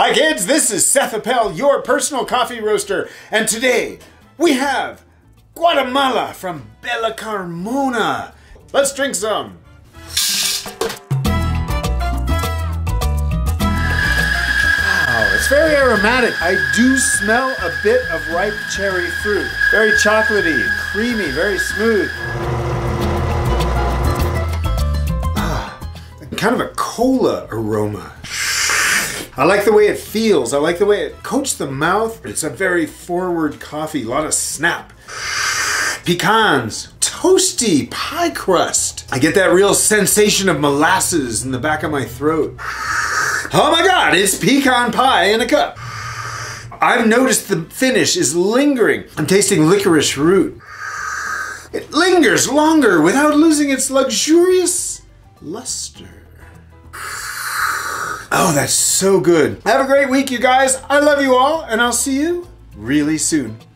Hi kids, this is Seth Appel, your personal coffee roaster, and today we have Guatemala from Bella Carmona. Let's drink some. Wow, it's very aromatic. I do smell a bit of ripe cherry fruit. Very chocolatey, creamy, very smooth. Kind of a cola aroma. I like the way it feels. I like the way it coats the mouth. It's a very forward coffee, a lot of snap. Pecans, toasty pie crust. I get that real sensation of molasses in the back of my throat. Oh my God, it's pecan pie in a cup. I've noticed the finish is lingering. I'm tasting licorice root. It lingers longer without losing its luxurious luster. Oh, that's so good. Have a great week, you guys. I love you all, and I'll see you really soon.